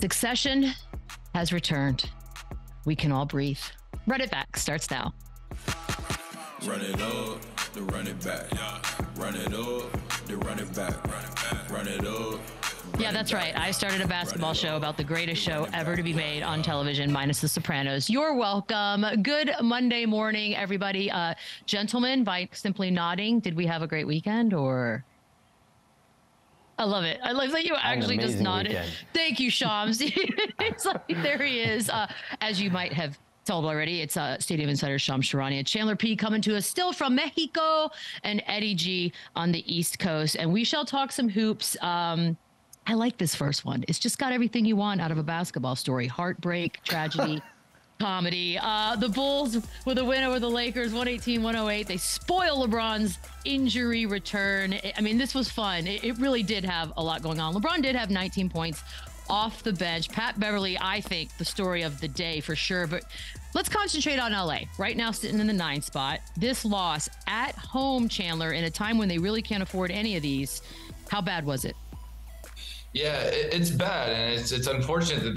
Succession has returned. We can all breathe. Run It Back starts now. Run it up, then run it back. Run it up, then run it back. Run it up. Yeah, that's right. I started a basketball show about the greatest show ever to be made on television, minus The Sopranos. You're welcome. Good Monday morning, everybody. Gentlemen, by simply nodding, did we have a great weekend or... I love it. I love that you actually just nodded. Weekend. Thank you, Shams. It's like, there he is. As you might have told already, it's Stadium Insider Shams Charania. Chandler P coming to us still from Mexico and Eddie G on the East Coast. And we shall talk some hoops. I like this first one. It's just got everything you want out of a basketball story. Heartbreak, tragedy, comedy. The Bulls with a win over the Lakers, 118-108. They spoil LeBron's injury return. I mean, this was fun. It really did have a lot going on. LeBron did have 19 points off the bench. Pat Beverley, I think, the story of the day for sure. But let's concentrate on LA. Right now, sitting in the 9th spot. This loss at home, Chandler, in a time when they really can't afford any of these. How bad was it? Yeah, it's bad, and it's unfortunate that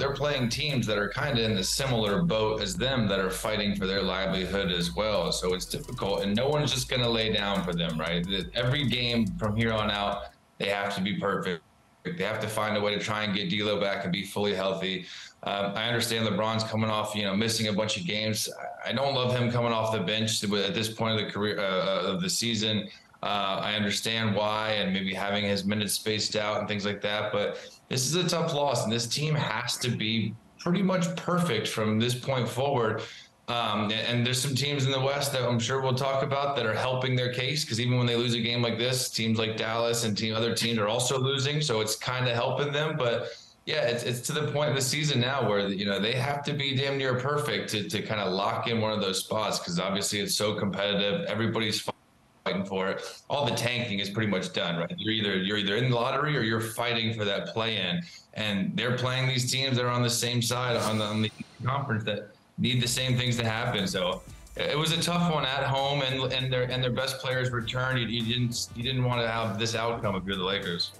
they're playing teams that are kind of in the similar boat as them that are fighting for their livelihood as well. So it's difficult, and no one's just going to lay down for them, right? Every game from here on out, they have to be perfect. They have to find a way to try and get D'Lo back and be fully healthy. I understand LeBron's coming off, missing a bunch of games. I don't love him coming off the bench at this point of the career of the season. I understand why, and maybe having his minutes spaced out and things like that, but this is a tough loss, and this team has to be pretty much perfect from this point forward. And there's some teams in the West that I'm sure we'll talk about that are helping their case, because even when they lose a game like this, teams like Dallas and other teams are also losing, so it's kind of helping them. But yeah, it's to the point of the season now where, they have to be damn near perfect to kind of lock in one of those spots, because obviously it's so competitive. Everybody's fighting for it. All the tanking is pretty much done, right? You're either in the lottery or you're fighting for that play-in, and they're playing these teams that are on the same side on the conference that need the same things to happen. So it was a tough one at home, and their best players returned. You didn't want to have this outcome if you're the Lakers.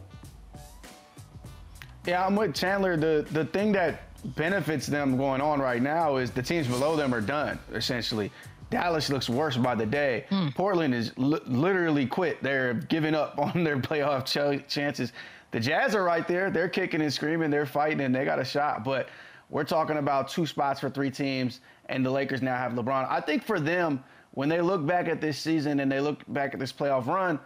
Yeah, I'm with Chandler. The thing that benefits them going on right now is the teams below them are done, essentially. Dallas looks worse by the day. Portland is literally quit. They're giving up on their playoff chances. The Jazz are right there. They're kicking and screaming. They're fighting, and they got a shot. But we're talking about two spots for three teams, and the Lakers now have LeBron. I think for them, when they look back at this season and they look back at this playoff run,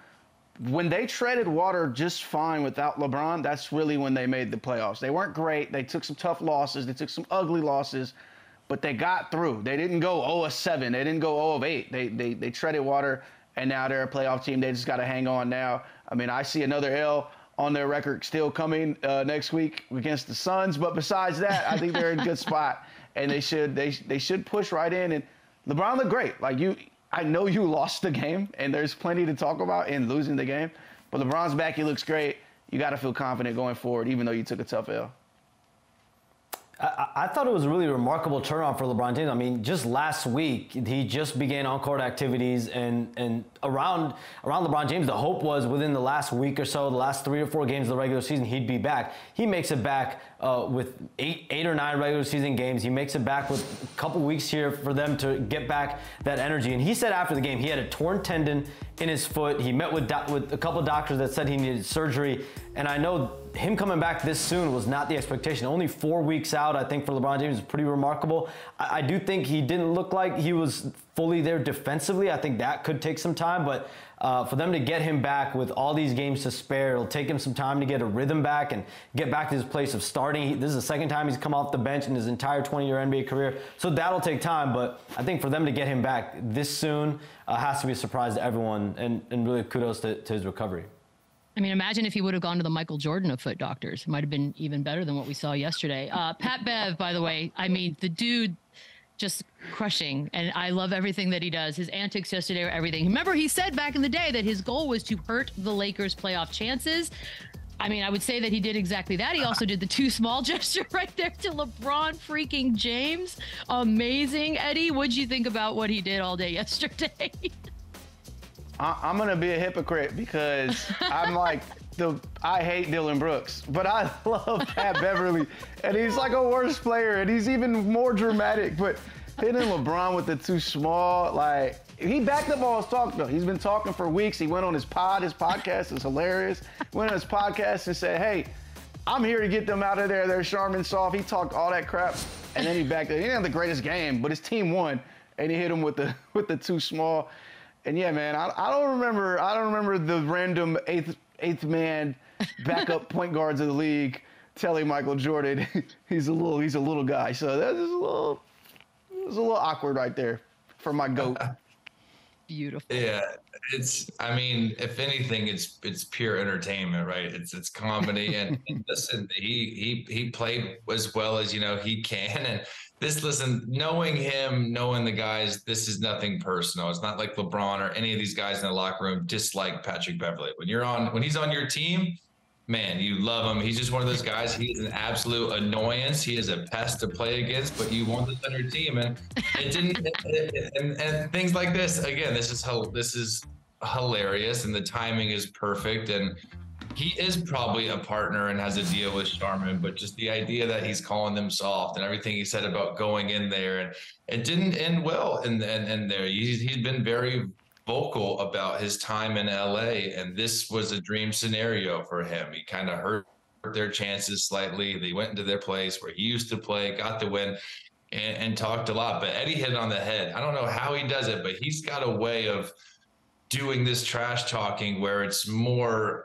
when they treaded water just fine without LeBron, that's really when they made the playoffs. They weren't great. They took some tough losses. They took some ugly losses. But they got through. They didn't go 0-7. They didn't go 0-8. They treaded water, and now they're a playoff team. They just got to hang on now. I mean, I see another L on their record still coming next week against the Suns. But besides that, I think they're in a good spot, and they should push right in. And LeBron looked great. Like I know you lost the game, and there's plenty to talk about in losing the game. But LeBron's back. He looks great. You got to feel confident going forward, even though you took a tough L. I thought it was a really remarkable turnaround for LeBron James. I mean, just last week, he just began on-court activities, and around LeBron James, the hope was within the last week or so, the last 3 or 4 games of the regular season, he'd be back. He makes it back with eight or 9 regular season games. He makes it back with a couple weeks here for them to get back that energy. And he said after the game, he had a torn tendon in his foot. He met with a couple of doctors that said he needed surgery. And I know him coming back this soon was not the expectation. Only 4 weeks out, I think, for LeBron James is pretty remarkable. I do think he didn't look like he was fully there defensively. I think that could take some time, but for them to get him back with all these games to spare, it'll take him some time to get a rhythm back and get back to his place of starting. This is the second time he's come off the bench in his entire 20-year NBA career, so that'll take time, but I think for them to get him back this soon has to be a surprise to everyone, and really kudos to his recovery. I mean, imagine if he would have gone to the Michael Jordan of foot doctors. It might have been even better than what we saw yesterday. Pat Bev, by the way, I mean, the dude just crushing. And I love everything that he does. His antics yesterday were everything. Remember, he said back in the day that his goal was to hurt the Lakers' playoff chances. I mean, I would say that he did exactly that. He also did the too small gesture right there to LeBron freaking James. Amazing. Eddie, what'd you think about what he did all day yesterday? I'm going to be a hypocrite because I'm like, I hate Dillon Brooks, but I love Pat Beverley, and he's like a worse player, and he's even more dramatic. But hitting LeBron with the too small, like, he backed up all his talk though. He's been talking for weeks. He went on his podcast is hilarious. Went on his podcast and said, "Hey, I'm here to get them out of there. They're Charmin soft." He talked all that crap, and then he backed up. He didn't have the greatest game, but his team won, and he hit him with the too small. And yeah, man, I don't remember the random eighth man backup point guards of the league telling Michael Jordan he's a little guy. So that is a little awkward right there for my GOAT. Beautiful. Yeah, it's, I mean, if anything, it's pure entertainment, right? It's comedy, and listen, he played as well as, you know, he can. And this, listen, knowing him, knowing the guys, this is nothing personal. It's not like LeBron or any of these guys in the locker room dislike Patrick Beverley. When he's on your team, man, you love him. He's just one of those guys. He's an absolute annoyance. He is a pest to play against, but you want this on your team. And it didn't. and things like this. Again, this is hilarious, and the timing is perfect. And he is probably a partner and has a deal with Charmin, but just the idea that he's calling them soft and everything he said about going in there, and it didn't end well. And there, he's been very vocal about his time in LA, and this was a dream scenario for him. He kind of hurt their chances slightly. They went into their place where he used to play, got the win, and talked a lot. But Eddie hit it on the head. I don't know how he does it, but he's got a way of doing this trash talking where it's more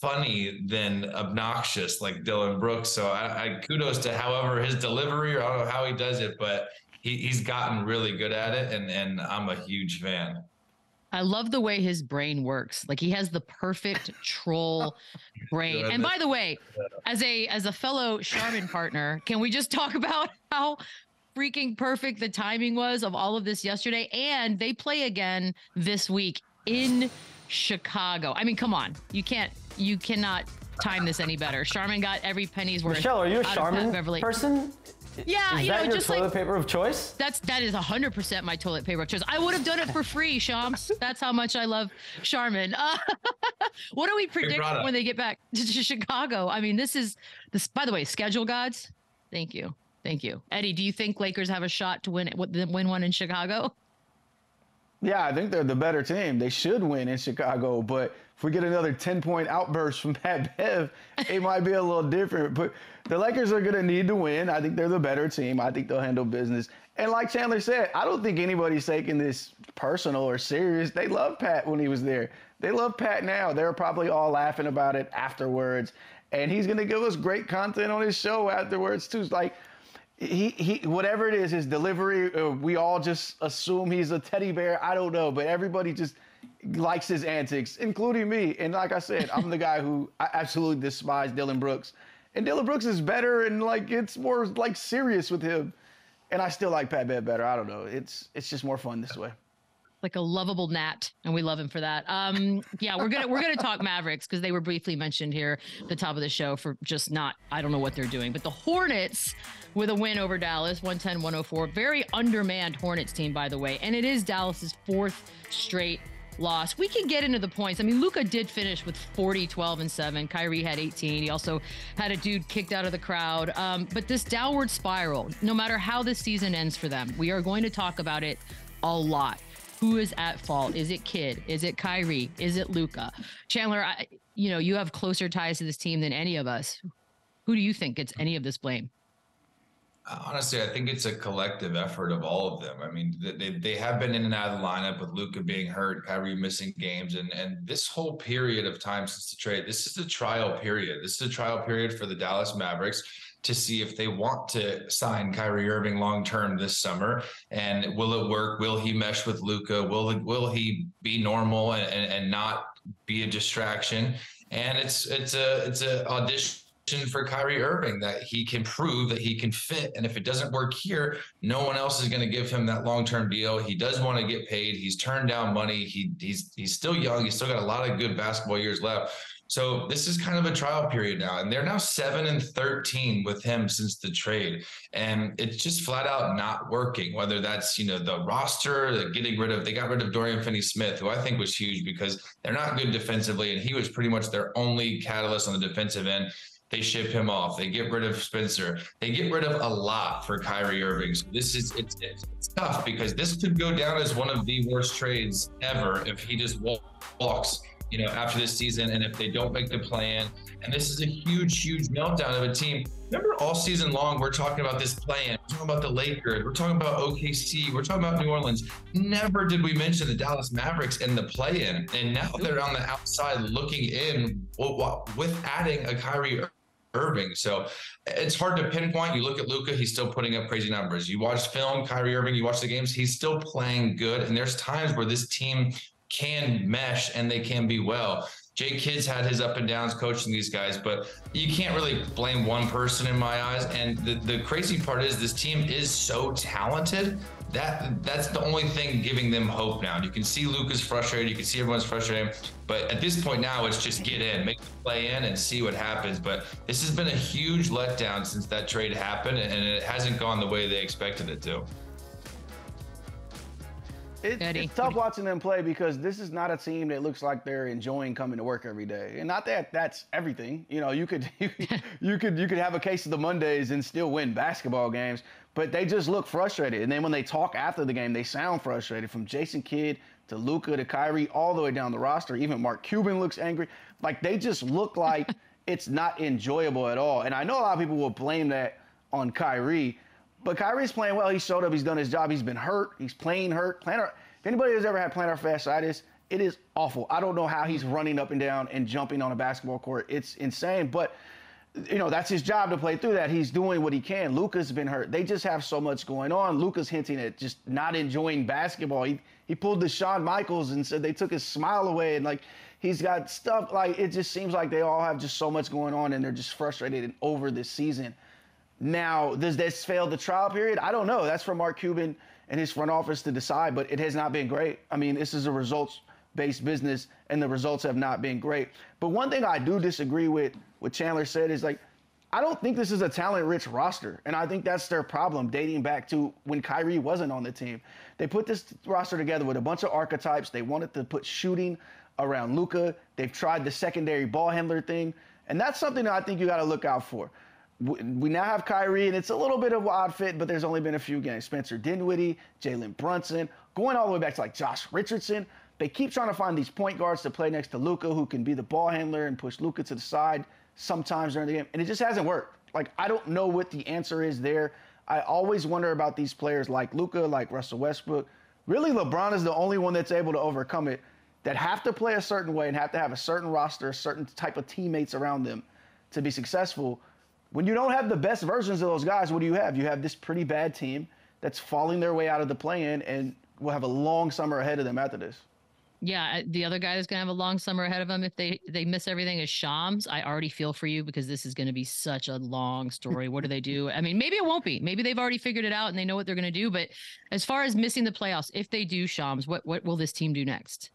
funny than obnoxious, like Dillon Brooks. So I kudos to however his delivery, or I don't know how he does it, but he's gotten really good at it, and I'm a huge fan. I love the way his brain works. Like, he has the perfect troll brain. And by the way, as a fellow Charmin partner, can we just talk about how freaking perfect the timing was of all of this yesterday? And they play again this week in Chicago. I mean, come on. You cannot time this any better. Charmin got every penny's worth. Michelle, are you a Charmin person? Yeah, is that your just toilet paper of choice? That is 100% my toilet paper of choice. I would have done it for free, Shams. That's how much I love Charmin. What do we predict when they get back to Chicago? I mean, this is, by the way, schedule gods. Thank you. Thank you. Eddie, do you think Lakers have a shot to win one in Chicago? Yeah, I think they're the better team. They should win in Chicago, but if we get another 10-point outburst from Pat Bev, it might be a little different. But the Lakers are going to need to win. I think they're the better team. I think they'll handle business. And like Chandler said, I don't think anybody's taking this personal or serious. They loved Pat when he was there. They love Pat now. They're probably all laughing about it afterwards. And he's going to give us great content on his show afterwards, too. Like, he whatever it is, his delivery, we all just assume he's a teddy bear. I don't know. But everybody just likes his antics, including me. And like I said, I'm the guy who I absolutely despise Dillon Brooks. And Dillon Brooks is better, and like it's more like serious with him. And I still like Pat Bev better. I don't know. It's just more fun this way. Like a lovable gnat, and we love him for that. Yeah, we're gonna talk Mavericks because they were briefly mentioned here at the top of the show for just not, I don't know what they're doing. But the Hornets with a win over Dallas, 110-104. Very undermanned Hornets team, by the way. And it is Dallas's fourth straight loss. We can get into the points. I mean, Luka did finish with 40, 12, and 7. Kyrie had 18. He also had a dude kicked out of the crowd. But this downward spiral, no matter how this season ends for them, we are going to talk about it a lot. Who is at fault? Is it Kidd? Is it Kyrie? Is it Luka? Chandler, you know, you have closer ties to this team than any of us. Who do you think gets any of this blame? Honestly, I think it's a collective effort of all of them. I mean, they have been in and out of the lineup with Luka being hurt, Kyrie missing games, and this whole period of time since the trade, this is a trial period. This is a trial period for the Dallas Mavericks to see if they want to sign Kyrie Irving long-term this summer. And will it work? Will he mesh with Luka? Will he be normal and not be a distraction? And it's a audition for Kyrie Irving that he can prove that he can fit. And if it doesn't work here, no one else is going to give him that long-term deal. He does want to get paid. He's turned down money. He's still young. He's still got a lot of good basketball years left. So this is kind of a trial period now, and they're now 7-13 with him since the trade. And it's just flat out not working, whether that's, you know, the roster, the getting rid of, they got rid of Dorian Finney-Smith, who I think was huge because they're not good defensively. And he was pretty much their only catalyst on the defensive end. They ship him off. They get rid of Spencer. They get rid of a lot for Kyrie Irving. So this is, it's tough because this could go down as one of the worst trades ever if he just walks, you know, after this season, and if they don't make the plan. And this is a huge, huge meltdown of a team. Remember, all season long, we're talking about this plan. We're talking about the Lakers. We're talking about OKC. We're talking about New Orleans. Never did we mention the Dallas Mavericks and the play-in. And now they're on the outside looking in with adding a Kyrie Irving. So it's hard to pinpoint. You look at Luka, he's still putting up crazy numbers. You watch film, Kyrie Irving, you watch the games, he's still playing good. And there's times where this team can mesh and they can be well. Jay Kidd's had his up and downs coaching these guys, but you can't really blame one person in my eyes. And the crazy part is this team is so talented that that's the only thing giving them hope now. You can see Luka's frustrated. You can see everyone's frustrated. But at this point now, it's just get in, make the play in, and see what happens. But this has been a huge letdown since that trade happened, and it hasn't gone the way they expected it to. It's tough watching them play because this is not a team that looks like they're enjoying coming to work every day. And not that that's everything. You know, you could have a case of the Mondays and still win basketball games, but they just look frustrated. And then when they talk after the game, they sound frustrated, from Jason Kidd to Luka to Kyrie, all the way down the roster. Even Mark Cuban looks angry. Like, they just look like it's not enjoyable at all. And I know a lot of people will blame that on Kyrie, but Kyrie's playing well. He showed up. He's done his job. He's been hurt. He's playing hurt. If anybody has ever had plantar fasciitis, it is awful. I don't know how he's running up and down and jumping on a basketball court. It's insane. But, you know, that's his job to play through that. He's doing what he can. Luka's been hurt. They just have so much going on. Luka's hinting at just not enjoying basketball. He pulled the Shawn Michaels and said they took his smile away. And, like, he's got stuff. Like, it just seems like they all have just so much going on, and they're just frustrated and over this season. Now, does this fail the trial period? I don't know. That's for Mark Cuban and his front office to decide, but it has not been great. I mean, this is a results-based business, and the results have not been great. But one thing I do disagree with what Chandler said is, like, I don't think this is a talent-rich roster, and I think that's their problem dating back to when Kyrie wasn't on the team. They put this roster together with a bunch of archetypes. They wanted to put shooting around Luka. They've tried the secondary ball handler thing, and that's something that I think you got to look out for. We now have Kyrie, and it's a little bit of an odd fit, but there's only been a few games. Spencer Dinwiddie, Jalen Brunson, going all the way back to, like, Josh Richardson. They keep trying to find these point guards to play next to Luka, who can be the ball handler and push Luka to the side sometimes during the game, and it just hasn't worked. Like, I don't know what the answer is there. I always wonder about these players like Luka, like Russell Westbrook. Really, LeBron is the only one that's able to overcome it, that have to play a certain way and have to have a certain roster, a certain type of teammates around them to be successful. When you don't have the best versions of those guys, what do you have? You have this pretty bad team that's falling their way out of the play-in, and will have a long summer ahead of them after this. Yeah, the other guy that's going to have a long summer ahead of them if they miss everything is Shams. I already feel for you because this is going to be such a long story. What do they do? I mean, maybe it won't be. Maybe they've already figured it out and they know what they're going to do. But as far as missing the playoffs, if they do, Shams, what will this team do next?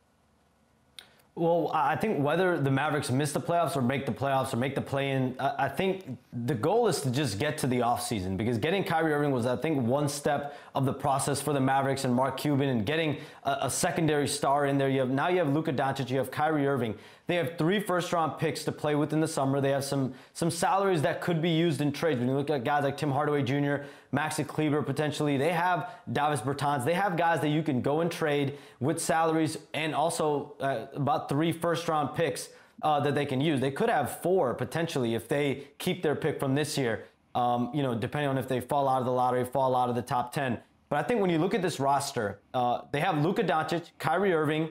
Well, I think whether the Mavericks miss the playoffs or make the playoffs or make the play-in, I think the goal is to just get to the offseason, because getting Kyrie Irving was, I think, one step of the process for the Mavericks and Mark Cuban, and getting a secondary star in there. Now you have Luka Doncic, you have Kyrie Irving. They have 3 first-round picks to play with in the summer. They have some salaries that could be used in trades. When you look at guys like Tim Hardaway Jr., Maxi Kleber potentially, they have Davis Bertans. They have guys that you can go and trade with salaries, and also about 3 first-round picks that they can use. They could have 4 potentially if they keep their pick from this year, you know, depending on if they fall out of the lottery, fall out of the top 10. But I think when you look at this roster, they have Luka Doncic, Kyrie Irving,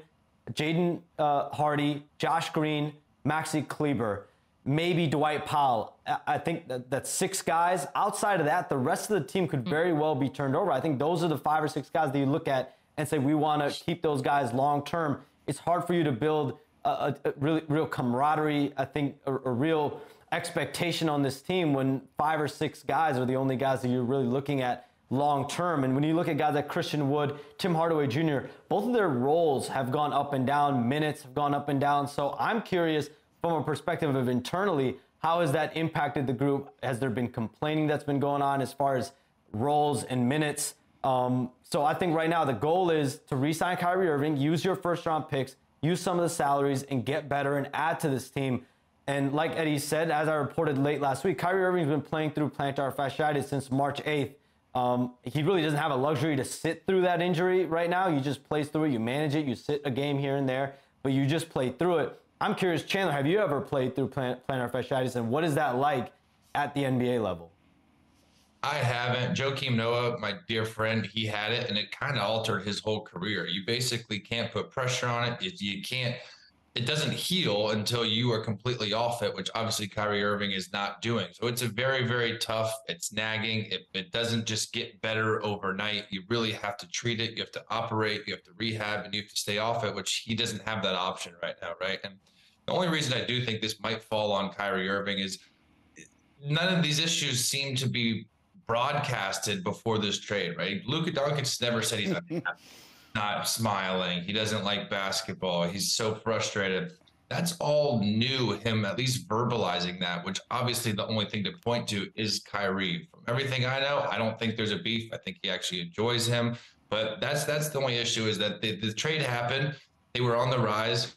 Jaden Hardy, Josh Green, Maxi Kleber, maybe Dwight Powell. I think that's 6 guys. Outside of that, the rest of the team could very well be turned over. I think those are the 5 or 6 guys that you look at and say, we want to keep those guys long term. It's hard for you to build a really real camaraderie, I think, a real expectation on this team when 5 or 6 guys are the only guys that you're really looking at long term. And when you look at guys like Christian Wood, Tim Hardaway Jr., both of their roles have gone up and down, minutes have gone up and down. So I'm curious from a perspective of internally, how has that impacted the group? Has there been complaining that's been going on as far as roles and minutes? So I think right now the goal is to re-sign Kyrie Irving, use your first-round picks, use some of the salaries, and get better and add to this team. And like Eddie said, as I reported late last week, Kyrie Irving's been playing through plantar fasciitis since March 8th. He really doesn't have a luxury to sit through that injury right now. You just play through it. You manage it. You sit a game here and there, but you just play through it. I'm curious, Chandler, have you ever played through plantar fasciitis, and what is that like at the NBA level? I haven't. Joakim Noah, my dear friend, he had it, and it kind of altered his whole career. You basically can't put pressure on it. You can't. It doesn't heal until you are completely off it, which obviously Kyrie Irving is not doing. So it's a very, very tough. It's nagging. It doesn't just get better overnight. You really have to treat it. You have to operate. You have to rehab, and you have to stay off it, which he doesn't have that option right now, right? And the only reason I do think this might fall on Kyrie Irving is none of these issues seem to be broadcasted before this trade, right? Luka Doncic never said he's not smiling. He doesn't like basketball. He's so frustrated. That's all new, him at least verbalizing that, which obviously the only thing to point to is Kyrie. From everything I know, I don't think there's a beef. I think he actually enjoys him. But that's the only issue, is that the trade happened. They were on the rise.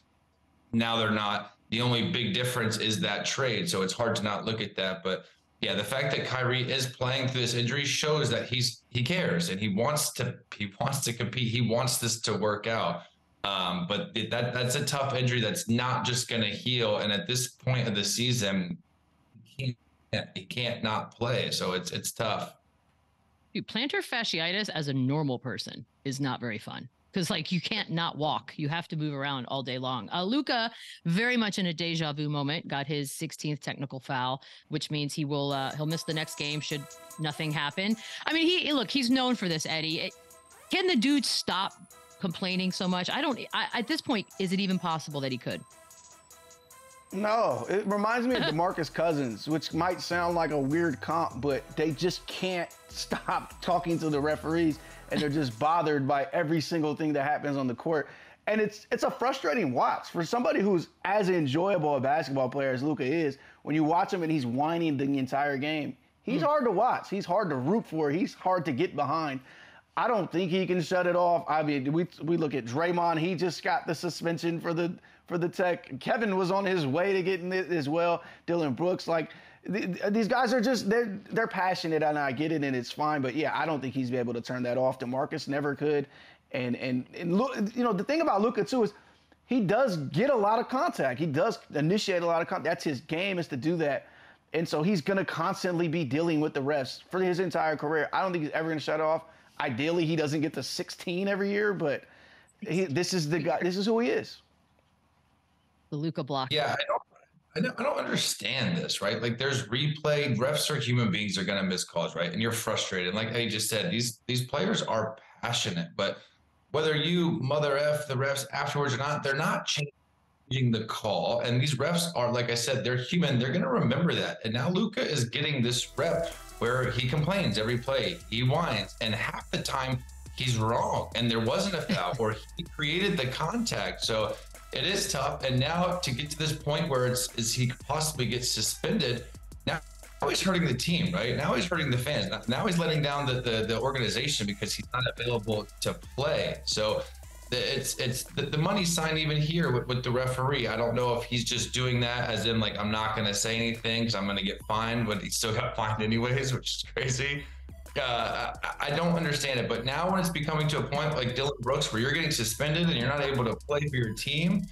Now they're not. The only big difference is that trade. So it's hard to not look at that. But yeah, the fact that Kyrie is playing through this injury shows that he cares and he wants to compete. He wants this to work out. But that's a tough injury that's not just going to heal. And at this point of the season, he can't not play. So it's tough. Dude, plantar fasciitis as a normal person is not very fun. Because, like, you can't not walk. You have to move around all day long. Luka, very much in a deja vu moment, got his 16th technical foul, which means he will he'll miss the next game should nothing happen. I mean, he's known for this, Eddie. Can the dude stop complaining so much? At this point, is it even possible that he could? No. It reminds me of DeMarcus Cousins, which might sound like a weird comp, but they just can't stop talking to the referees. And they're just bothered by every single thing that happens on the court. And it's a frustrating watch for somebody who's as enjoyable a basketball player as Luka is. When you watch him and he's whining the entire game, he's hard to watch. He's hard to root for. He's hard to get behind. I don't think he can shut it off. I mean, we look at Draymond. He just got the suspension for the tech. Kevin was on his way to getting it as well. Dillon Brooks, like, these guys are just, they're passionate, and I get it, and it's fine. But yeah, I don't think he's been able to turn that off. DeMarcus never could, and look, you know, the thing about Luka too is he does get a lot of contact. He does initiate a lot of contact. That's his game, is to do that, and so he's gonna constantly be dealing with the refs for his entire career. I don't think he's ever gonna shut off. Ideally, he doesn't get to 16 every year, but this is the guy. This is who he is. The Luka block. Yeah. I don't understand this, right? Like, there's replay. Refs are human beings. They're going to miss calls, right? And you're frustrated. And like I just said, these players are passionate. But whether you mother F the refs afterwards or not, they're not changing the call. And these refs are, like I said, they're human. They're going to remember that. And now Luka is getting this rep where he complains every play. He whines. And half the time, he's wrong. And there wasn't a foul, or he created the contact. So it is tough. And now to get to this point where he could possibly get suspended, now he's hurting the team, right? Now he's hurting the fans. Now he's letting down the organization because he's not available to play. So it's the money sign even here with the referee. I don't know if he's just doing that as in, like, I'm not going to say anything because I'm going to get fined, but he still got fined anyways, which is crazy. I don't understand it, but now when it's becoming to a point like Dillon Brooks, where you're getting suspended and you're not able to play for your team,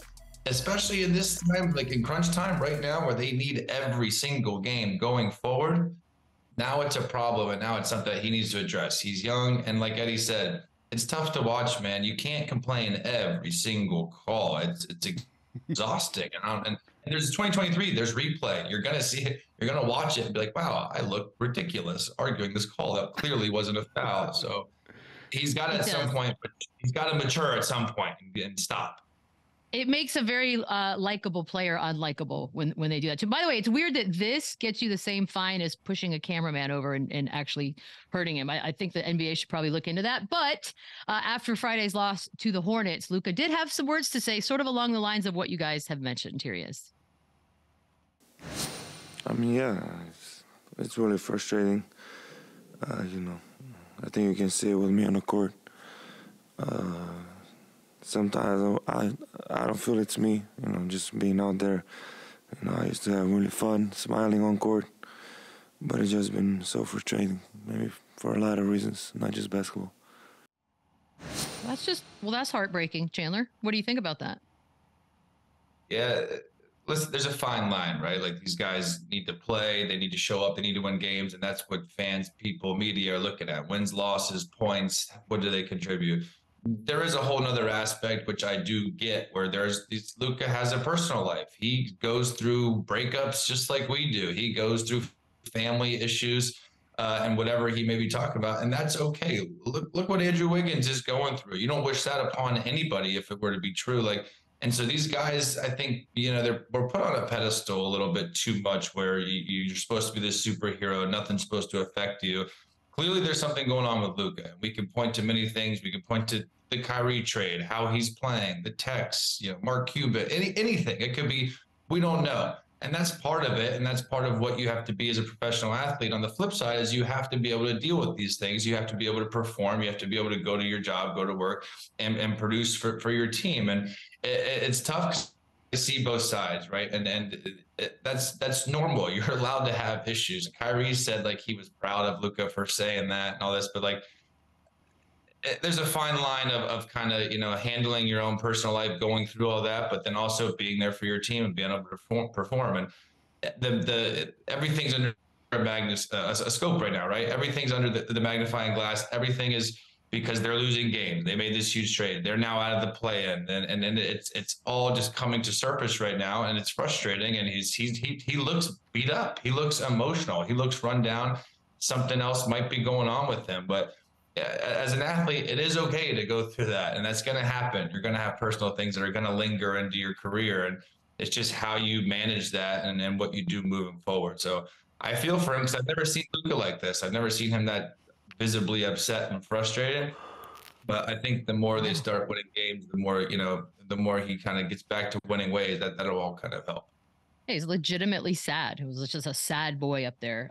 especially in this time, like in crunch time right now, where they need every single game going forward, now it's a problem, and now it's something that he needs to address. He's young, and like Eddie said, it's tough to watch, man. You can't complain every single call. It's exhausting, and there's 2023. There's replay. You're gonna see it. You're gonna watch it and be like, "Wow, I look ridiculous arguing this call that clearly wasn't a foul." So he's got it at some point, but he's got to mature at some point and stop. It makes a very likable player unlikable when they do that. So, by the way, it's weird that this gets you the same fine as pushing a cameraman over and actually hurting him. I think the NBA should probably look into that. But after Friday's loss to the Hornets, Luka did have some words to say, sort of along the lines of what you guys have mentioned. Here he is. I mean, yeah, it's really frustrating. You know, I think you can see it with me on the court. Sometimes I don't feel it's me, you know, just being out there. You know, I used to have really fun, smiling on court, but it's just been so frustrating, maybe for a lot of reasons, not just basketball. That's heartbreaking, Chandler. What do you think about that? Yeah, listen, there's a fine line, right? Like, these guys need to play, they need to show up, they need to win games, and that's what fans, people, media are looking at. Wins, losses, points, what do they contribute? There is a whole nother aspect, which I do get, where Luka has a personal life. He goes through breakups just like we do. He goes through family issues and whatever he may be talking about. And that's okay. Look what Andrew Wiggins is going through. You don't wish that upon anybody if it were to be true. And so these guys, I think, you know, we're put on a pedestal a little bit too much, where you're supposed to be this superhero. Nothing's supposed to affect you. Clearly, there's something going on with Luka. We can point to many things. We can point to the Kyrie trade, how he's playing, the texts, you know, Mark Cuban, anything. It could be, we don't know. And that's part of it. And that's part of what you have to be as a professional athlete. On the flip side is you have to be able to deal with these things. You have to be able to perform. You have to be able to go to your job, go to work, and produce for your team. And it's tough to see both sides, right? And that's normal. You're allowed to have issues. Kyrie said, like, he was proud of Luka for saying that and all this, but there's a fine line of kind of, you know, handling your own personal life, going through all that, but then also being there for your team and being able to perform. And everything's under a scope right now, right? Everything's under the magnifying glass. Everything is, because they're losing games. They made this huge trade. They're now out of the play-in, and it's all just coming to surface right now, and it's frustrating. And he looks beat up. He looks emotional. He looks run down. Something else might be going on with him. But as an athlete, it is okay to go through that, and that's going to happen. You're going to have personal things that are going to linger into your career, and it's just how you manage that and what you do moving forward. So I feel for him, because I've never seen Luka like this. I've never seen him that visibly upset and frustrated, but I think the more they start winning games, the more he kind of gets back to winning ways, that'll all kind of help. Hey, he's legitimately sad. It was just a sad boy up there.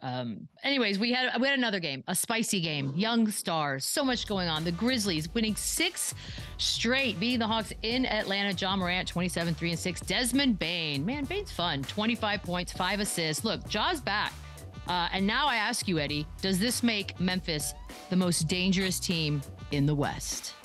Anyways, we had another game, a spicy game, young stars, so much going on. The Grizzlies winning 6 straight, beating the Hawks in Atlanta. Ja Morant, 27-3-6. Desmond Bane, man, Bane's fun. 25 points, 5 assists. Look, Ja's back. And now I ask you, Eddie, does this make Memphis the most dangerous team in the West?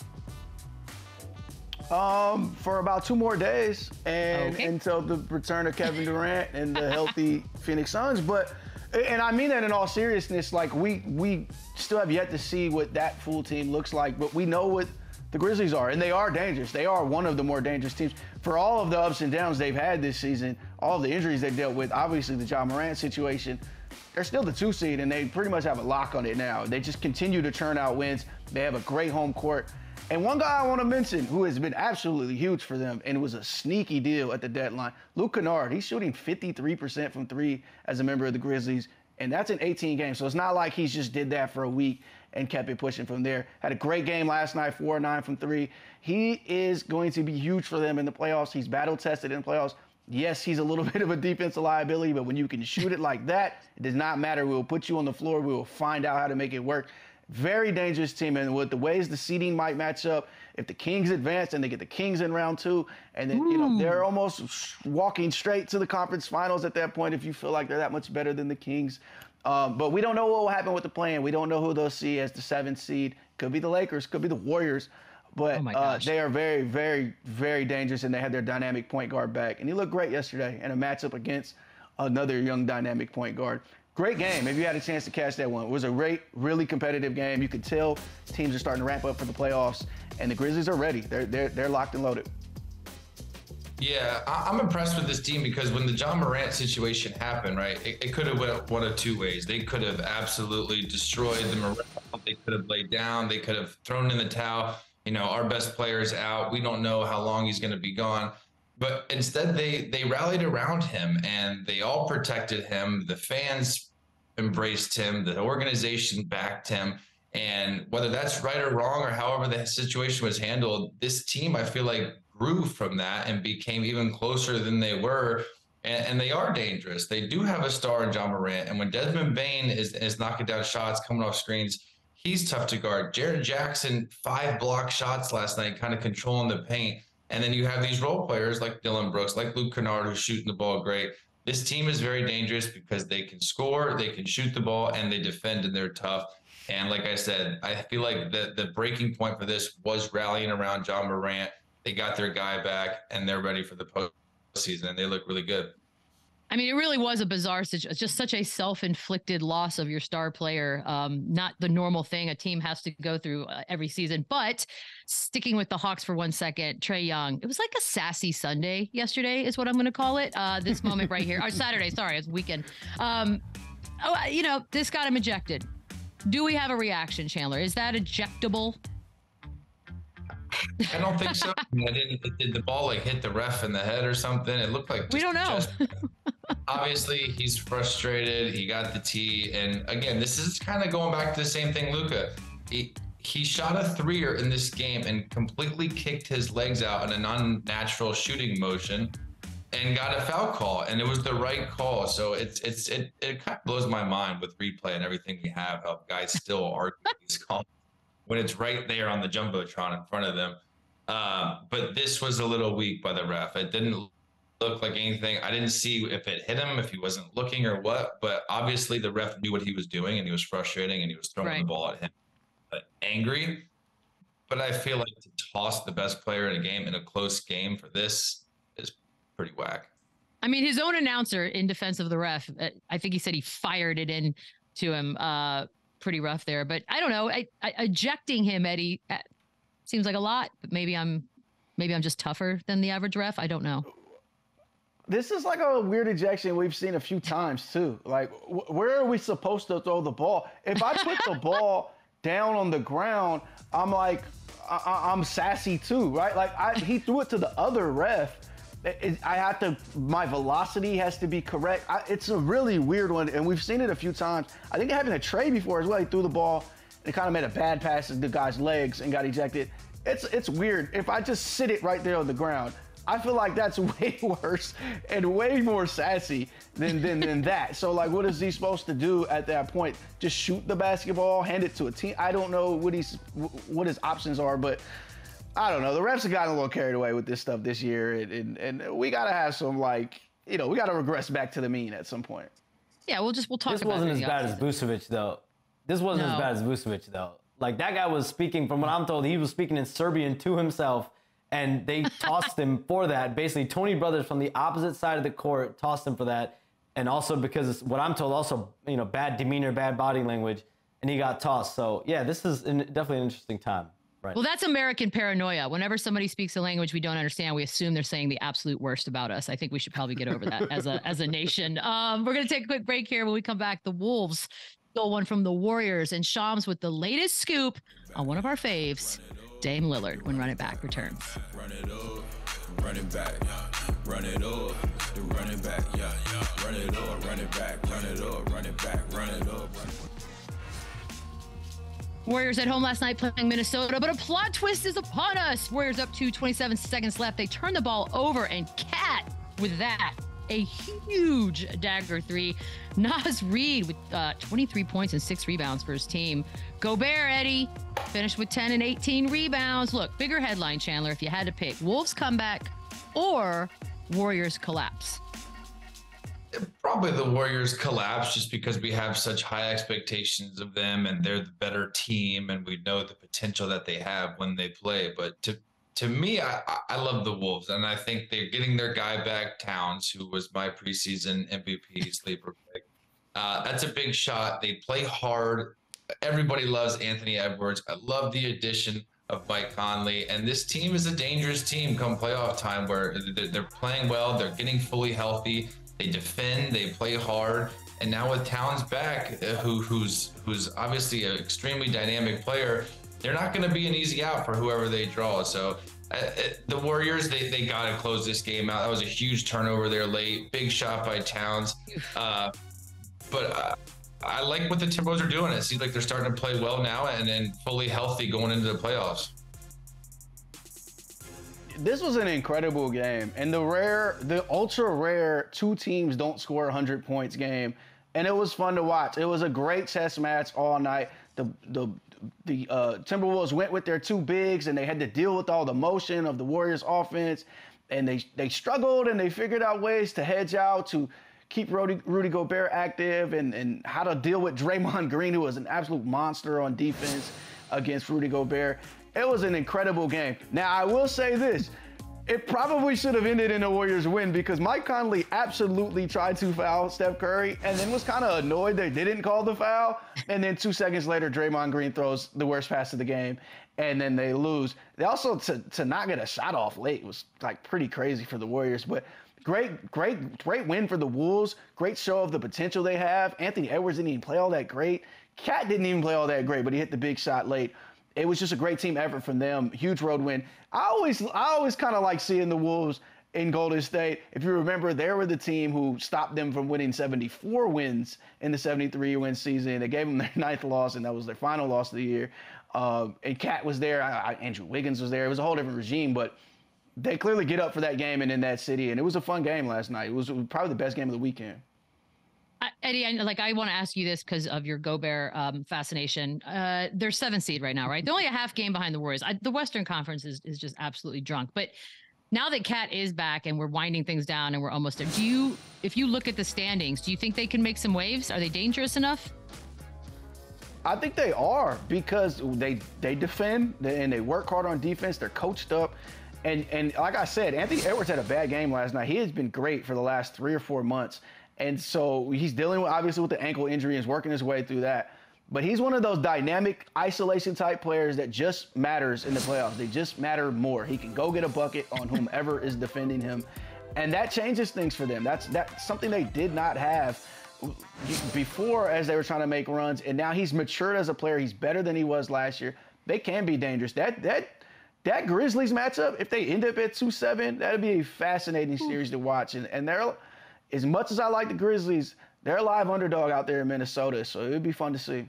For about 2 more days, and until the return of Kevin Durant and the healthy Phoenix Suns. But, and I mean that in all seriousness, like, we still have yet to see what that full team looks like, but we know what the Grizzlies are, and they are dangerous. They are one of the more dangerous teams. For all of the ups and downs they've had this season, all the injuries they've dealt with, obviously the Ja Morant situation, they're still the 2 seed, and they pretty much have a lock on it now. They just continue to churn out wins. They have a great home court. And one guy I want to mention who has been absolutely huge for them, and it was a sneaky deal at the deadline, Luke Kennard. He's shooting 53% from 3 as a member of the Grizzlies, and that's in 18 games. So it's not like he's just did that for a week and kept it pushing from there. Had a great game last night, 4-9 from 3. He is going to be huge for them in the playoffs. He's battle-tested in the playoffs. Yes, he's a little bit of a defensive liability, but when you can shoot it like that, it does not matter. We'll put you on the floor. We will find out how to make it work. Very dangerous team, and with the ways the seeding might match up, if the Kings advance and they get the Kings in round 2, and then, you know, they're almost walking straight to the conference finals at that point if you feel like they're that much better than the Kings. But we don't know what will happen with the play-in. We don't know who they'll see as the 7th seed. Could be the Lakers. Could be the Warriors. But they are very, very, very dangerous, and they had their dynamic point guard back. And he looked great yesterday in a matchup against another young dynamic point guard. Great game. If you had a chance to catch that one, it was a great, really competitive game. You could tell teams are starting to ramp up for the playoffs, and the Grizzlies are ready. They're locked and loaded. Yeah, I'm impressed with this team, because when the Ja Morant situation happened, right, it could have went one of 2 ways. They could have absolutely destroyed the morale. They could have laid down. They could have thrown in the towel. You know, our best player's out. We don't know how long he's going to be gone. But instead, they rallied around him, and they all protected him. The fans embraced him. The organization backed him. And whether that's right or wrong, or however the situation was handled, this team, I feel like, grew from that and became even closer than they were. And they are dangerous. They do have a star in John Morant. And when Desmond Bane is knocking down shots, coming off screens, he's tough to guard. Jaren Jackson, 5 block shots last night, kind of controlling the paint. And then you have these role players like Dillon Brooks, like Luke Kennard, who's shooting the ball great. This team is very dangerous because they can score, they can shoot the ball, and they defend, and they're tough. And like I said, I feel like the breaking point for this was rallying around John Morant. They got their guy back, and they're ready for the postseason, and they look really good. I mean, it really was a bizarre situation, just such a self-inflicted loss of your star player. Not the normal thing a team has to go through every season. But sticking with the Hawks for one second, Trae Young, it was like a sassy Sunday yesterday is what I'm going to call it. This moment right here, or Saturday, sorry, it's weekend. You know, this got him ejected. Do we have a reaction, Chandler? Is that ejectable? I don't think so. I didn't. Did the ball like hit the ref in the head or something? It looked like we don't know. Obviously, he's frustrated. He got the tee, and again, this is kind of going back to the same thing. Luka, he shot a three-er in this game and completely kicked his legs out in an unnatural shooting motion, and got a foul call, and it was the right call. So it kind of blows my mind with replay and everything we have, how guys still argue these calls when it's right there on the Jumbotron in front of them. But this was a little weak by the ref. It didn't look like anything. I didn't see if it hit him, if he wasn't looking or what, but obviously the ref knew what he was doing, and he was frustrating, and he was throwing the ball at him, but angry. But I feel like to toss the best player in a game, in a close game for this, is pretty whack. I mean, his own announcer in defense of the ref, I think he said he fired it in to him. Pretty rough there, but I don't know. I ejecting him, Eddie, seems like a lot, but maybe I'm just tougher than the average ref. I don't know. This is like a weird ejection we've seen a few times too. Like, where are we supposed to throw the ball? If I put the ball down on the ground, I'm like, I'm sassy too, right? Like, he threw it to the other ref. I have to, my velocity has to be correct. It's a really weird one, and we've seen it a few times. I think it happened to Trae before as well. He threw the ball and it kind of made a bad pass to the guy's legs and got ejected. It's weird. If I just sit it right there on the ground, I feel like that's way worse and way more sassy than that. So, like, what is he supposed to do at that point? Just shoot the basketball, hand it to a team? I don't know what his options are, but I don't know. The refs have gotten a little carried away with this stuff this year, and we got to have some, like, you know, we got to regress back to the mean at some point. Yeah, we'll talk about it. This wasn't as bad as Vucevic, though. This wasn't as bad as Vucevic, though. Like, that guy was speaking, from what I'm told, he was speaking in Serbian to himself, and they tossed him for that. Basically, 20 brothers from the opposite side of the court tossed him for that, and also because, what I'm told, also, you know, bad demeanor, bad body language, and he got tossed. So, yeah, this is definitely an interesting time. Right. Well, that's American paranoia. Whenever somebody speaks a language we don't understand, we assume they're saying the absolute worst about us. I think we should probably get over that as a nation. We're going to take a quick break here. When we come back, the Wolves stole one from the Warriors, and Shams with the latest scoop on one of our faves, Dame Lillard, when Run It Back returns. Run it up, run it back, run it up, run it back, run it up, run it back, run it up, run it back, run it up. Warriors at home last night playing Minnesota, but a plot twist is upon us. Warriors up to 27 seconds left. They turn the ball over, and Cat, with that, a huge dagger three. Naz Reid with 23 points and 6 rebounds for his team. Gobert, Eddie, finished with 10 and 18 rebounds. Look, bigger headline, Chandler, if you had to pick. Wolves comeback or Warriors collapse? Probably the Warriors collapse, just because we have such high expectations of them, and they're the better team, and we know the potential that they have when they play. But to me, I love the Wolves, and I think they're getting their guy back, Towns, who was my preseason MVP sleeper pick. That's a big shot. They play hard. Everybody loves Anthony Edwards. I love the addition of Mike Conley, and this team is a dangerous team come playoff time, where they're playing well, they're getting fully healthy. They defend, they play hard, and now with Towns back, who's obviously an extremely dynamic player, they're not going to be an easy out for whoever they draw. So the Warriors, they got to close this game out. That was a huge turnover there late, big shot by Towns. But I like what the Timberwolves are doing. It seems like they're starting to play well now, and fully healthy going into the playoffs. This was an incredible game, and the ultra rare two teams don't score 100 points game, and it was fun to watch. It was a great chess match all night. The Timberwolves went with their two bigs, and they had to deal with all the motion of the Warriors offense, and they struggled, and they figured out ways to hedge out, to keep Rudy Gobert active, and how to deal with Draymond Green, who was an absolute monster on defense against Rudy Gobert. It was an incredible game. Now, I will say this. It probably should have ended in a Warriors win because Mike Conley absolutely tried to foul Steph Curry and then was kind of annoyed they didn't call the foul. And then 2 seconds later, Draymond Green throws the worst pass of the game, and then they lose. They also, to not get a shot off late was like pretty crazy for the Warriors. But great win for the Wolves. Great show of the potential they have. Anthony Edwards didn't even play all that great. Cat didn't even play all that great, but he hit the big shot late. It was just a great team effort from them. Huge road win. I always kind of like seeing the Wolves in Golden State. If you remember, they were the team who stopped them from winning 74 wins in the 73-win season. They gave them their 9th loss, and that was their final loss of the year. And Cat was there. Andrew Wiggins was there. It was a whole different regime, but they clearly get up for that game and in that city. And it was a fun game last night. It was probably the best game of the weekend. Eddie, I want to ask you this because of your Gobert fascination. They're 7th seed right now, right? They're only a half game behind the Warriors. The Western Conference is just absolutely drunk. But now that Cat is back and we're winding things down and we're almost there, if you look at the standings, do you think they can make some waves? Are they dangerous enough? I think they are because they defend and they work hard on defense. They're coached up. And like I said, Anthony Edwards had a bad game last night. He has been great for the last 3 or 4 months. And so he's dealing with, obviously, with the ankle injury and is working his way through that. But he's one of those dynamic isolation type players that just matters in the playoffs. They just matter more. He can go get a bucket on whomever is defending him. And that changes things for them. That's something they did not have before as they were trying to make runs. And now he's matured as a player. He's better than he was last year. They can be dangerous. That Grizzlies matchup, if they end up at 2-7, that'd be a fascinating series to watch. And they're... As much as I like the Grizzlies, they're a live underdog out there in Minnesota, so it would be fun to see.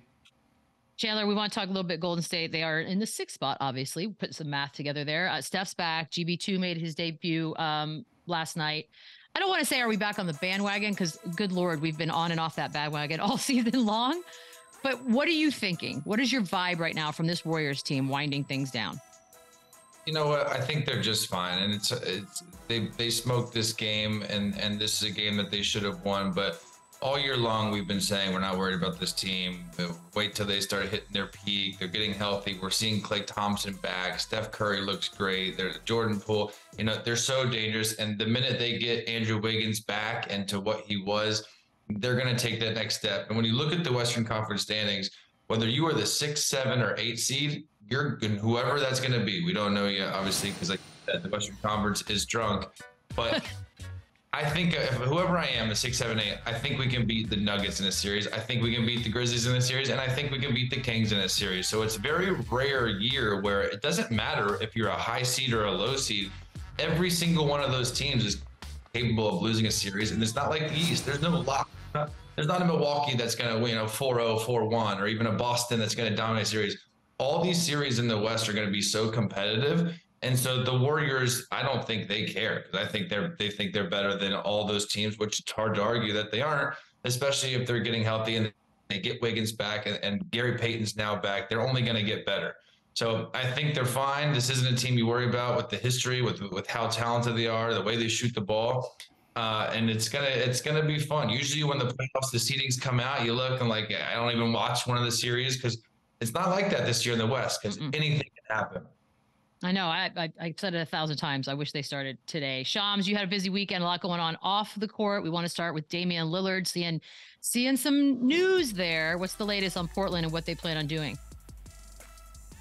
Chandler, we want to talk a little bit Golden State. They are in the 6th spot, obviously. Put some math together there. Steph's back. GB2 made his debut last night. I don't want to say are we back on the bandwagon because, good Lord, we've been on and off that bandwagon all season long. But what are you thinking? What is your vibe right now from this Warriors team winding things down? You know what? I think they're just fine, and they smoked this game, and this is a game that they should have won. But all year long, we've been saying we're not worried about this team. Wait till they start hitting their peak. They're getting healthy. We're seeing Klay Thompson back. Steph Curry looks great. They're Jordan Poole. You know they're so dangerous. And the minute they get Andrew Wiggins back and to what he was, they're going to take that next step. And when you look at the Western Conference standings, whether you are the 6, 7, or 8 seed, you're whoever that's going to be. We don't know yet, obviously, because like I said, the Western Conference is drunk. But I think if whoever I am, the 6, 7, 8, I think we can beat the Nuggets in a series. I think we can beat the Grizzlies in a series, and I think we can beat the Kings in a series. So it's a very rare year where it doesn't matter if you're a high seed or a low seed. Every single one of those teams is capable of losing a series, and it's not like the East. There's no lock. There's not a Milwaukee that's going to win 4-0, 4-1, or even a Boston that's going to dominate series. All these series in the West are going to be so competitive. And so the Warriors, I don't think they care. I think they think they're better than all those teams, which it's hard to argue that they aren't, especially if they're getting healthy and they get Wiggins back and Gary Payton's now back. They're only going to get better. So I think they're fine. This isn't a team you worry about with the history, with how talented they are, the way they shoot the ball. And it's gonna be fun. Usually when the playoffs, the seedings come out, you look and like, I don't even watch one of the series because it's not like that this year in the West because anything can happen. I know. I've said it 1,000 times. I wish they started today. Shams, you had a busy weekend, a lot going on off the court. We want to start with Damian Lillard, seeing some news there. What's the latest on Portland and what they plan on doing?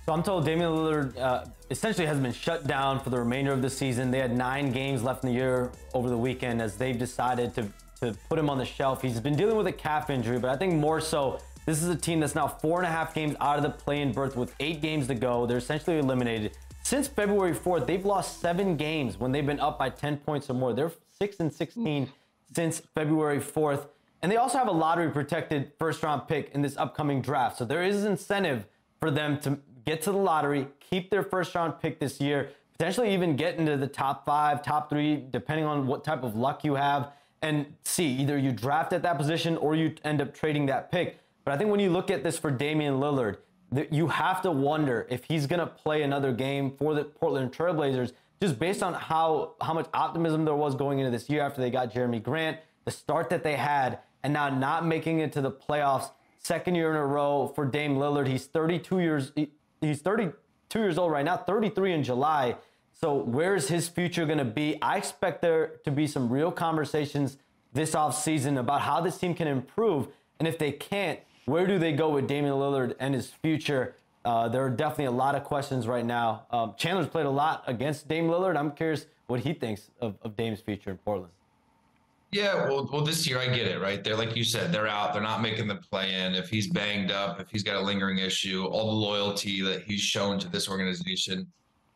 So I'm told Damian Lillard essentially has been shut down for the remainder of the season. They had 9 games left in the year over the weekend as they've decided to put him on the shelf. He's been dealing with a calf injury, but I think more so, this is a team that's now 4.5 games out of the play-in berth with 8 games to go. They're essentially eliminated. Since February 4th, they've lost 7 games when they've been up by 10 points or more. They're 6-16 since February 4th. And they also have a lottery-protected first-round pick in this upcoming draft. So there is an incentive for them to get to the lottery, keep their first-round pick this year. potentially even get into the top five, top three, depending on what type of luck you have, and see, either you draft at that position or you end up trading that pick. But I think when you look at this for Damian Lillard, you have to wonder if he's going to play another game for the Portland Trailblazers, just based on how much optimism there was going into this year after they got Jeremy Grant, the start that they had, and now not making it to the playoffs. Second year in a row for Dame Lillard. He's 32 years old right now, 33 in July. So where is his future going to be? I expect there to be some real conversations this offseason about how this team can improve. And if they can't, where do they go with Damian Lillard and his future? There are definitely a lot of questions right now. Chandler's played a lot against Dame Lillard. I'm curious what he thinks of Dame's future in Portland. Yeah, well, this year I get it, right? They're, like you said, they're out. They're not making the play-in. If he's banged up, if he's got a lingering issue, all the loyalty that he's shown to this organization,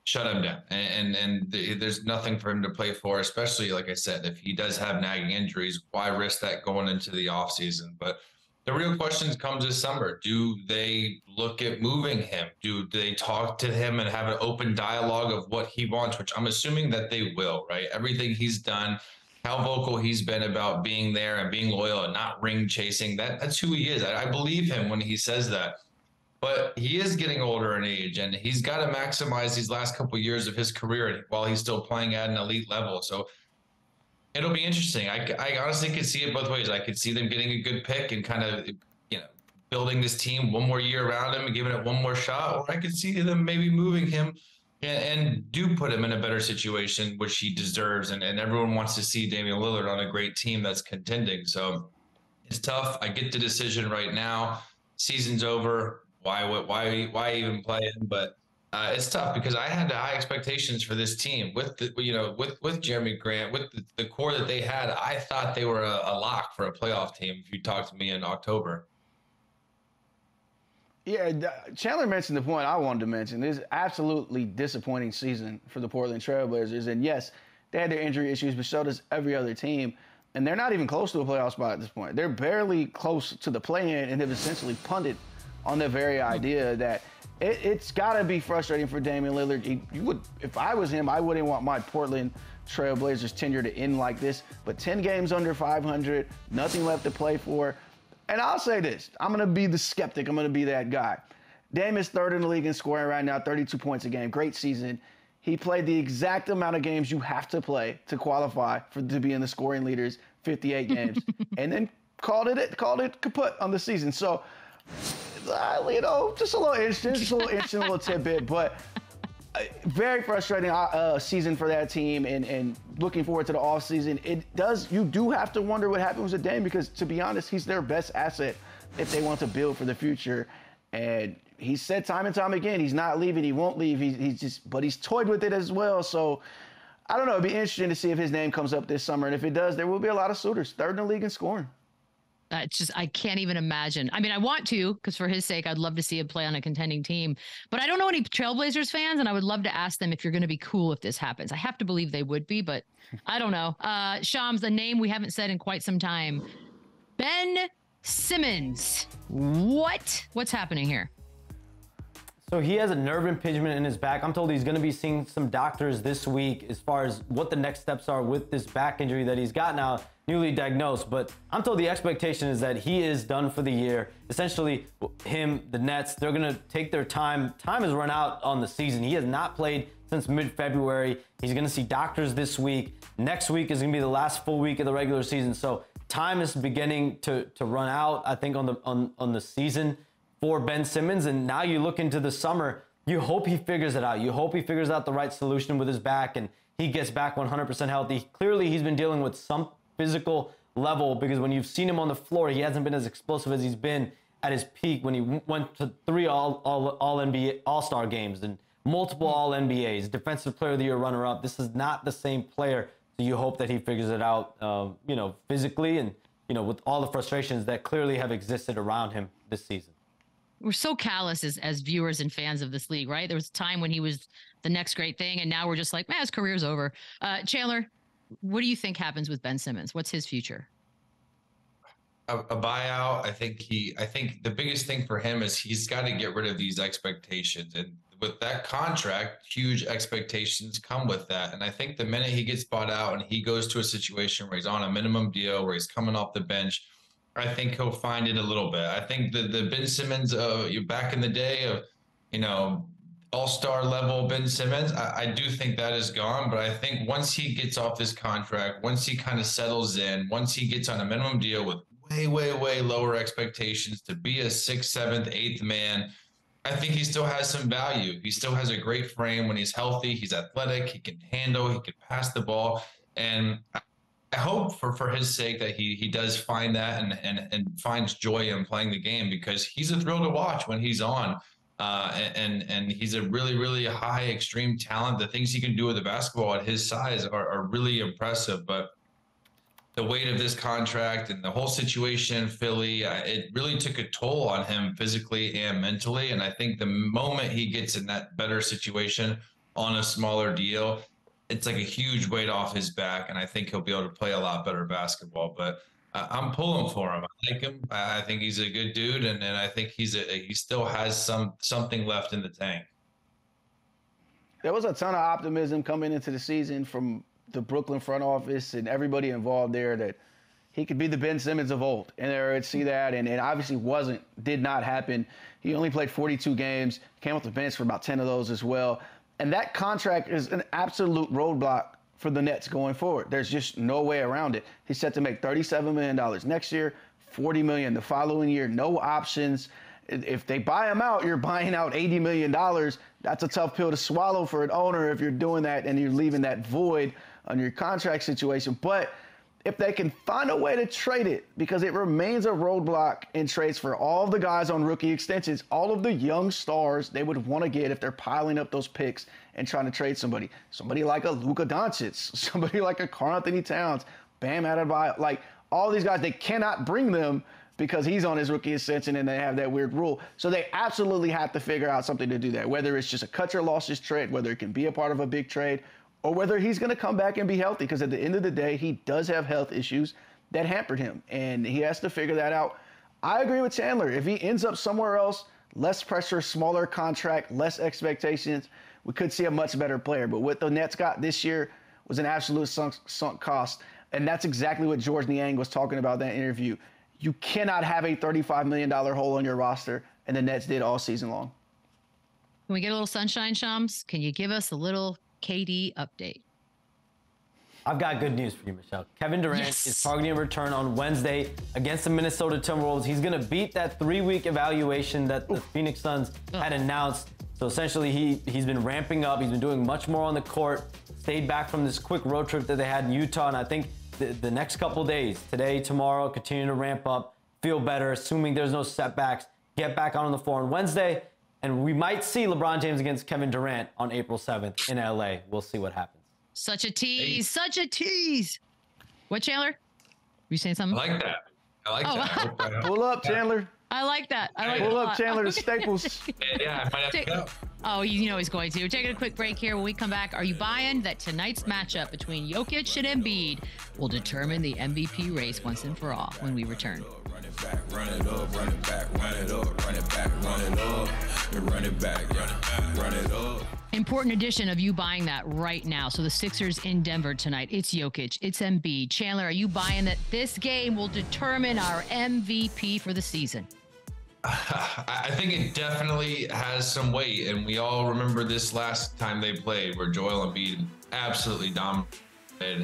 shut him down. And there's nothing for him to play for, especially, like I said, if he does have nagging injuries, why risk that going into the offseason? But the real question comes this summer. Do they look at moving him? Do they talk to him and have an open dialogue of what he wants, which I'm assuming that they will, right? Everything he's done, how vocal he's been about being there and being loyal and not ring chasing, that's who he is. I believe him when he says that. But he is getting older in age, and he's got to maximize these last couple of years of his career while he's still playing at an elite level. So it'll be interesting. I honestly could see it both ways. I could see them getting a good pick and kind of, you know, building this team one more year around him and giving it one more shot. Or I could see them maybe moving him and do put him in a better situation, which he deserves. And everyone wants to see Damian Lillard on a great team that's contending. So it's tough. I get the decision right now. Season's over. Why even play him? But it's tough because I had high expectations for this team with Jeremy Grant, with the core that they had. I thought they were a lock for a playoff team if you talked to me in October. Yeah, Chandler mentioned the point I wanted to mention. This is absolutely disappointing season for the Portland Trailblazers. And yes, they had their injury issues, but so does every other team. And they're not even close to a playoff spot at this point. They're barely close to the play-in and have essentially punted on the very idea that it's got to be frustrating for Damian Lillard. If I was him, I wouldn't want my Portland Trailblazers tenure to end like this. But 10 games under 500, nothing left to play for. And I'll say this. I'm going to be the skeptic. I'm going to be that guy. Dame is third in the league in scoring right now, 32 points a game. Great season. He played the exact amount of games you have to play to qualify to be in the scoring leaders, 58 games, and then called it kaput on the season. So, just a little interesting, little tidbit, but very frustrating season for that team, and looking forward to the offseason. You do have to wonder what happens with Dame because, to be honest, he's their best asset if they want to build for the future. And he said time and time again, he's not leaving, he won't leave, but he's toyed with it as well. So I don't know, it'd be interesting to see if his name comes up this summer. And if it does, there will be a lot of suitors, third in the league in scoring. It's just, I can't even imagine. I mean, I want to, because for his sake, I'd love to see him play on a contending team, but I don't know any Trailblazers fans. And I would love to ask them if you're going to be cool if this happens. I have to believe they would be, but I don't know. Shams, a name we haven't said in quite some time, Ben Simmons. What's happening here? So he has a nerve impingement in his back. I'm told he's going to be seeing some doctors this week as far as what the next steps are with this back injury that he's got now, newly diagnosed. But I'm told the expectation is that he is done for the year. Essentially, him, the Nets, they're going to take their time. Time has run out on the season. He has not played since mid-February. He's going to see doctors this week. Next week is going to be the last full week of the regular season. So time is beginning to run out, I think, on the season for Ben Simmons. And now you look into the summer, you hope he figures it out. You hope he figures out the right solution with his back and he gets back 100% healthy. Clearly, he's been dealing with some physical level because when you've seen him on the floor, he hasn't been as explosive as he's been at his peak when he went to three all-NBA All-Star games and multiple All-NBAs, Defensive Player of the Year runner-up. This is not the same player. So you hope that he figures it out, physically and, with all the frustrations that clearly have existed around him this season. We're so callous as viewers and fans of this league, right? There was a time when he was the next great thing, and now we're just like, man, his career's over. Chandler, what do you think happens with Ben Simmons? What's his future? A buyout. I think the biggest thing for him is he's got to get rid of these expectations. And with that contract, huge expectations come with that. And I think the minute he gets bought out and he goes to a situation where he's on a minimum deal, where he's coming off the bench, I think he'll find it a little bit. I think the Ben Simmons back in the day of, you know, all-star level Ben Simmons, I do think that is gone. But I think once he gets off this contract, once he kind of settles in, once he gets on a minimum deal with way lower expectations to be a 6th, 7th, 8th man, I think he still has some value. He still has a great frame when he's healthy. He's athletic. He can handle. He can pass the ball. And I hope for his sake that he does find that and finds joy in playing the game, because he's a thrill to watch when he's on. And he's a really high extreme talent. The things he can do with the basketball at his size are really impressive. But the weight of this contract and the whole situation in Philly, it really took a toll on him physically and mentally. And I think the moment he gets in that better situation on a smaller deal, it's like a huge weight off his back. And I think he'll be able to play a lot better basketball. But I'm pulling for him. I like him. I think he's a good dude. And I think he still has something left in the tank. There was a ton of optimism coming into the season from the Brooklyn front office and everybody involved there that he could be the Ben Simmons of old. And they would see that, and it obviously did not happen. He only played 42 games, came off the bench for about 10 of those as well. And that contract is an absolute roadblock for the Nets going forward. There's just no way around it. He's set to make $37 million next year, $40 million the following year, no options. If they buy him out, you're buying out $80 million. That's a tough pill to swallow for an owner if you're doing that and you're leaving that void on your contract situation. But if they can find a way to trade it, because it remains a roadblock in trades for all of the guys on rookie extensions, all of the young stars they would want to get if they're piling up those picks and trying to trade somebody. Somebody like a Luka Doncic, somebody like a Karl Anthony Towns, Bam Adebayo, like all these guys, they cannot bring them because he's on his rookie extension and they have that weird rule. So they absolutely have to figure out something to do that, whether it's just a cut your losses trade, whether it can be a part of a big trade, or whether he's going to come back and be healthy, because at the end of the day, he does have health issues that hampered him, and he has to figure that out. I agree with Chandler. If he ends up somewhere else, less pressure, smaller contract, less expectations, we could see a much better player. But what the Nets got this year was an absolute sunk cost, and that's exactly what George Niang was talking about in that interview. You cannot have a $35 million hole on your roster, and the Nets did all season long. Can we get a little sunshine, Shams? Can you give us a little KD update? I've got good news for you, Michelle. Kevin Durant is targeting a return on Wednesday against the Minnesota Timberwolves. He's going to beat that 3-week evaluation that the Phoenix Suns had announced. So essentially, he's been ramping up. He's been doing much more on the court, stayed back from this quick road trip that they had in Utah. And I think the next couple days, today, tomorrow, continue to ramp up, feel better, assuming there's no setbacks, get back on the floor on Wednesday. And we might see LeBron James against Kevin Durant on April 7th in L.A. We'll see what happens. Such a tease. Such a tease. What, Chandler? Were you saying something? I like that. I like that. Pull up, Chandler. I like that. Pull up, Chandler, to Staples. I might have to go. Oh, you know he's going to. We're taking a quick break here. When we come back, are you buying that tonight's matchup between Jokic and Embiid will determine the MVP race once and for all when we return? Run it up, run it back, run it up, run it back, run it up, run it back, run it back, run it up. Important edition of You Buying That right now. So the Sixers in Denver tonight. It's Jokic, it's Embiid. Chandler, are you buying that this game will determine our MVP for the season? I think it definitely has some weight. And we all remember this last time they played where Joel Embiid absolutely dominated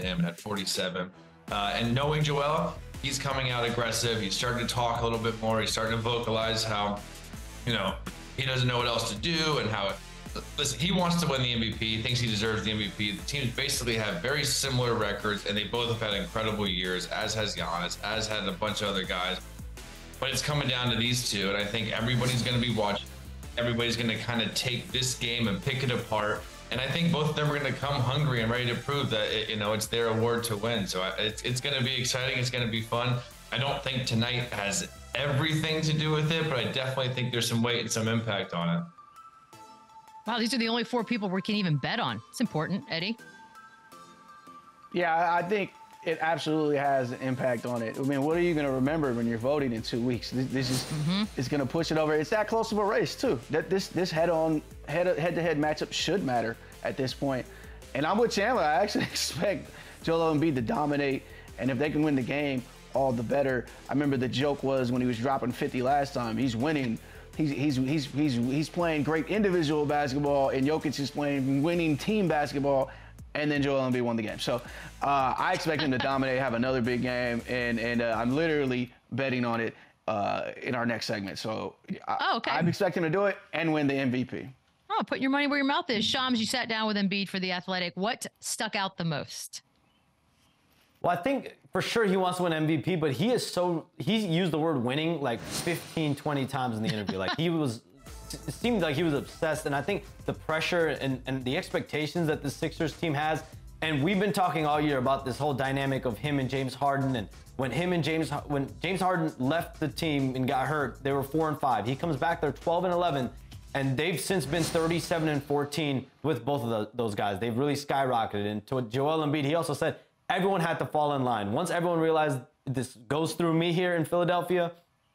him at 47. And knowing Joel, he's coming out aggressive. He's starting to talk a little bit more. He's starting to vocalize how, you know, he doesn't know what else to do and how. Listen, he wants to win the MVP. He thinks he deserves the MVP. The teams basically have very similar records, and they both have had incredible years, as has Giannis, as had a bunch of other guys. But it's coming down to these two, and I think everybody's going to be watching. Everybody's going to kind of take this game and pick it apart. And I think both of them are going to come hungry and ready to prove that, you know, it's their award to win. So it's going to be exciting. It's going to be fun. I don't think tonight has everything to do with it, but I definitely think there's some weight and some impact on it. Wow, these are the only four people we can even bet on. It's important, Eddie. Yeah, I think It absolutely has an impact on it. I mean, what are you going to remember when you're voting in 2 weeks? This is it's going to push it over. It's that close of a race too. That this head-to-head matchup should matter at this point. And I'm with Chandler. I actually expect Joel Embiid to dominate, and if they can win the game, all the better. I remember the joke was when he was dropping 50 last time, he's winning. He's playing great individual basketball, and Jokic is playing winning team basketball. And then Joel Embiid won the game. So I expect him to dominate, have another big game, and I'm literally betting on it in our next segment. So I'm expecting him to do it and win the MVP. Oh, put your money where your mouth is. Shams, you sat down with Embiid for The Athletic. What stuck out the most? Well, I think for sure he wants to win MVP, but he is so, he's used the word winning like 15, 20 times in the interview. Like he was, it seemed like he was obsessed, and I think the pressure and the expectations that the Sixers team has, and we've been talking all year about this whole dynamic of him and James Harden, and when James Harden left the team and got hurt, they were 4-5. He comes back, they're 12-11, and they've since been 37-14 with both of those guys. They've really skyrocketed. And to Joel Embiid, he also said, everyone had to fall in line. Once everyone realized this goes through me here in Philadelphia,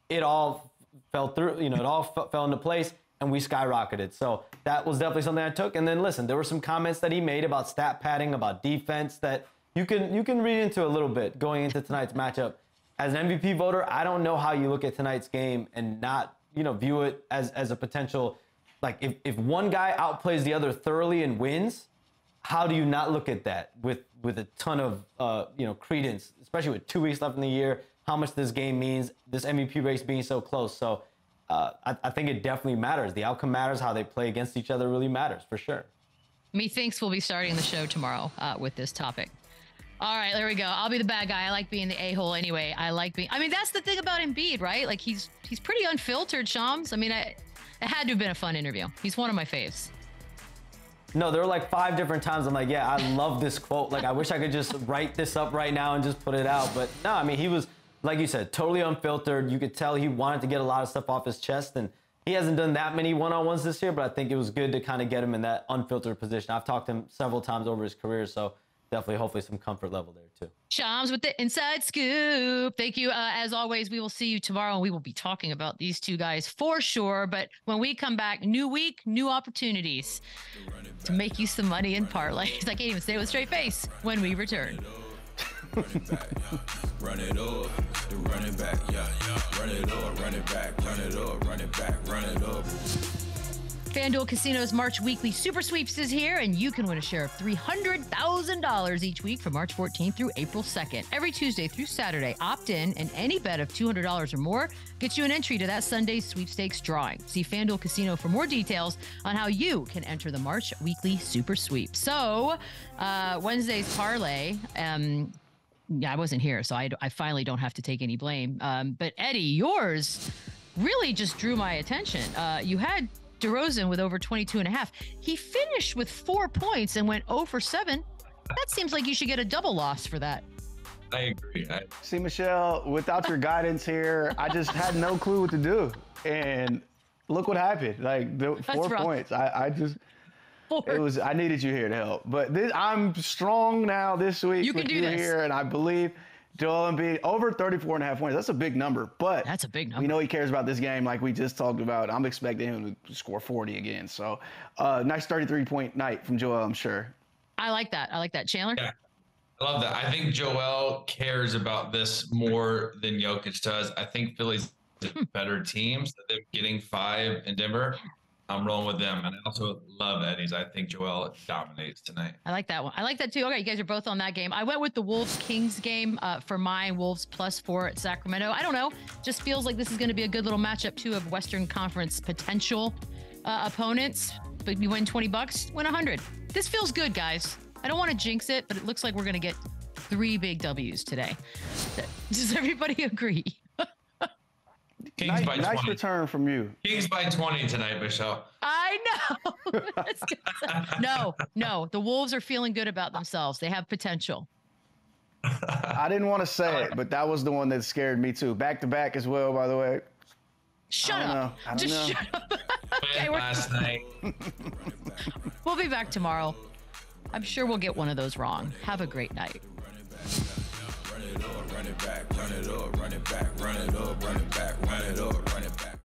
it all fell through, you know, it all fell into place. And we skyrocketed. So that was definitely something I took. And then listen, there were some comments that he made about stat padding, about defense that you can read into a little bit going into tonight's matchup. As an MVP voter, I don't know how you look at tonight's game and not, you know, view it as a potential, like if one guy outplays the other thoroughly and wins, how do you not look at that with a ton of you know, credence, especially with 2 weeks left in the year, how much this game means, this MVP race being so close. So I think it definitely matters. The outcome matters. How they play against each other really matters, for sure. Methinks we'll be starting the show tomorrow with this topic. All right, there we go. I'll be the bad guy. I like being the a-hole anyway. I like being... I mean, that's the thing about Embiid, right? Like, he's pretty unfiltered, Shams. I mean, it had to have been a fun interview. He's one of my faves. No, there were like 5 different times I'm like, yeah, I love this quote. Like, I wish I could just write this up right now and just put it out. But no, I mean, he was... Like you said, totally unfiltered. You could tell he wanted to get a lot of stuff off his chest, and he hasn't done that many one-on-ones this year, but I think it was good to kind of get him in that unfiltered position. I've talked to him several times over his career, so definitely, hopefully, some comfort level there, too. Shams with the inside scoop. Thank you. As always, we will see you tomorrow, and we will be talking about these two guys for sure. But when we come back, new week, new opportunities to make you some money in parlays. I can't even say it with a straight face when we return. Run it back, yeah. Run it up, run it back, yeah, yeah. Run it up, run it back, run it up, run it back, run it up. FanDuel Casino's March Weekly Super Sweeps is here, and you can win a share of $300,000 each week from March 14th through April 2nd. Every Tuesday through Saturday, opt in, and any bet of $200 or more gets you an entry to that Sunday's sweepstakes drawing. See FanDuel Casino for more details on how you can enter the March Weekly Super Sweep. So, Wednesday's parlay, yeah, I wasn't here, so I finally don't have to take any blame. But Eddie, yours really just drew my attention. You had DeRozan with over 22.5. He finished with 4 points and went 0 for 7. That seems like you should get a double loss for that. I agree. See, Michelle, without your guidance here, I just had no clue what to do. And look what happened. Like, the 4 points. I just... It was. I needed you here to help, but I'm strong now this week. You can do this. Here, and I believe Joel Embiid over 34.5 points. That's a big number, but that's a big number. We know he cares about this game, like we just talked about. I'm expecting him to score 40 again. So, nice 33-point night from Joel, I'm sure. I like that. I like that, Chandler. Yeah, I love that. I think Joel cares about this more than Jokic does. I think Philly's a better team, so they're getting 5 in Denver. I'm rolling with them. And I also love Eddie's. I think Joel dominates tonight. I like that one. I like that too. Okay, you guys are both on that game. I went with the Wolves-Kings game for mine. Wolves +4 at Sacramento. I don't know. Just feels like this is going to be a good little matchup too of Western Conference potential opponents. But you win $20, win 100. This feels good, guys. I don't want to jinx it, but it looks like we're going to get 3 big W's today. Does everybody agree? Kings by 20. Nice return from you. Kings by 20 tonight, Michelle. I know. No. The Wolves are feeling good about themselves. They have potential. I didn't want to say it, but that was the one that scared me too. Back to back as well, by the way. Shut up. Shut up. Okay, last night. We'll be back tomorrow. I'm sure we'll get one of those wrong. Have a great night. Run it up, run it back, run it up, run it back, run it up, run it back, run it up, run it back.